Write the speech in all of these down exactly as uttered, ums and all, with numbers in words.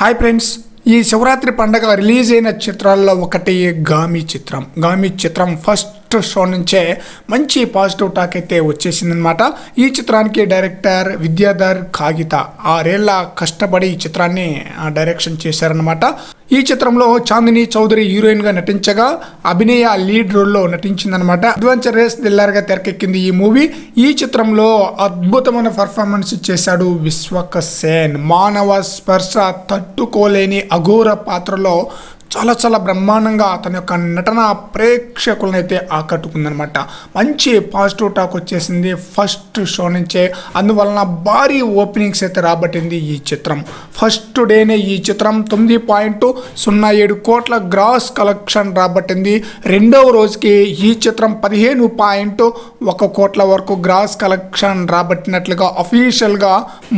Hi friends ఈ శివరాత్రి పండుగ release అయిన చిత్రాల్లో ఒకటి గామి చిత్రం. గామి చిత్రం ఫస్ట్ షో నుంచే మంచి పాజిటివ్ టాక్ అయితే వచ్చేసిందన్నమాట. ఈ చిత్రానికి డైరెక్టర్ విద్యాధర్ కాగిత ఆరేళ్ల కష్టపడి ఈ చిత్రాన్ని డైరెక్షన్ చేశారన్నమాట. ఈ చిత్రంలో చాందిని చౌదరి హీరోయిన్ గా నటించగా అభినయ లీడ్ రోల్ లో నటించిందన్నమాట. అడ్వెంచర్ రేస్ థ్రిల్లర్ గా తెరకెక్కింది ఈ మూవీ. ఈ చిత్రంలో అద్భుతమైన పర్ఫార్మెన్స్ చేశాడు విశ్వక్ సేన్. మానవ స్పర్శ తట్టుకోలేని అఘోర పాత్రలో చాలా చాలా బ్రహ్మాండంగా తన యొక్క నటన ప్రేక్షకులను అయితే ఆకట్టుకుందనమాట. మంచి పాజిటివ్ టాక్ వచ్చేసింది ఫస్ట్ షో నుంచే. అందువలన భారీ ఓపెనింగ్స్ అయితే రాబట్టింది ఈ చిత్రం. ఫస్ట్ డేనే ఈ చిత్రం తొమ్మిది పాయింట్ సున్నా ఏడు కోట్ల గ్రాస్ కలెక్షన్ రాబట్టింది. రెండవ రోజుకి ఈ చిత్రం పదిహేను పాయింట్ ఒక కోట్ల వరకు గ్రాస్ కలెక్షన్ రాబట్టినట్లుగా అఫీషియల్గా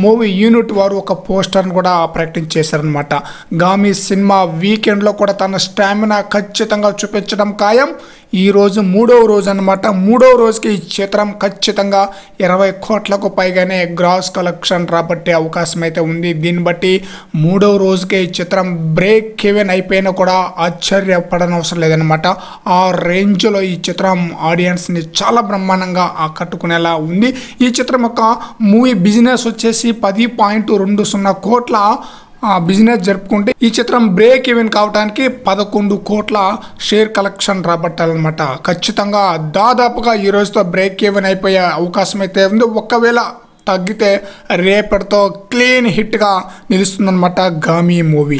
మూవీ యూనిట్ వారు ఒక పోస్టర్ను కూడా ప్రకటించేశారనమాట. గామి సినిమా వీకెండ్లో కూడా తన స్టామినా ఖచ్చితంగా చూపించడం ఖాయం. ఈరోజు మూడవ రోజు అనమాట. మూడవ రోజుకి ఈ చిత్రం ఖచ్చితంగా ఇరవై కోట్లకు పైగానే గ్రాస్ కలెక్షన్ రాబట్టే అవకాశం అయితే ఉంది. దీన్ని బట్టి మూడవ రోజుకే ఈ చిత్రం బ్రేక్ ఈవెన్ అయిపోయినా కూడా ఆశ్చర్యపడనవసరం లేదనమాట. ఆ రేంజ్లో ఈ చిత్రం ఆడియన్స్ని చాలా బ్రహ్మాండంగా ఆకట్టుకునేలా ఉంది. ఈ చిత్రం యొక్క మూవీ బిజినెస్ వచ్చేసి పది పాయింట్ రెండు సున్నా కోట్ల బిజినెస్ జరుపుకుంటే ఈ చిత్రం బ్రేక్ ఈవెన్ కావడానికి పదకొండు కోట్ల షేర్ కలెక్షన్ రాబట్టాలన్నమాట. ఖచ్చితంగా దాదాపుగా ఈ రోజుతో బ్రేక్ ఈవెన్ అయిపోయే అవకాశం అయితే ఉంది. ఒకవేళ తగ్గితే రేపటితో క్లీన్ హిట్గా నిలుస్తుందన్నమాట గామి మూవీ.